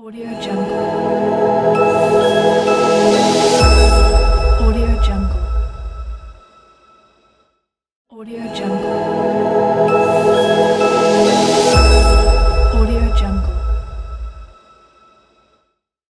AudioJungle.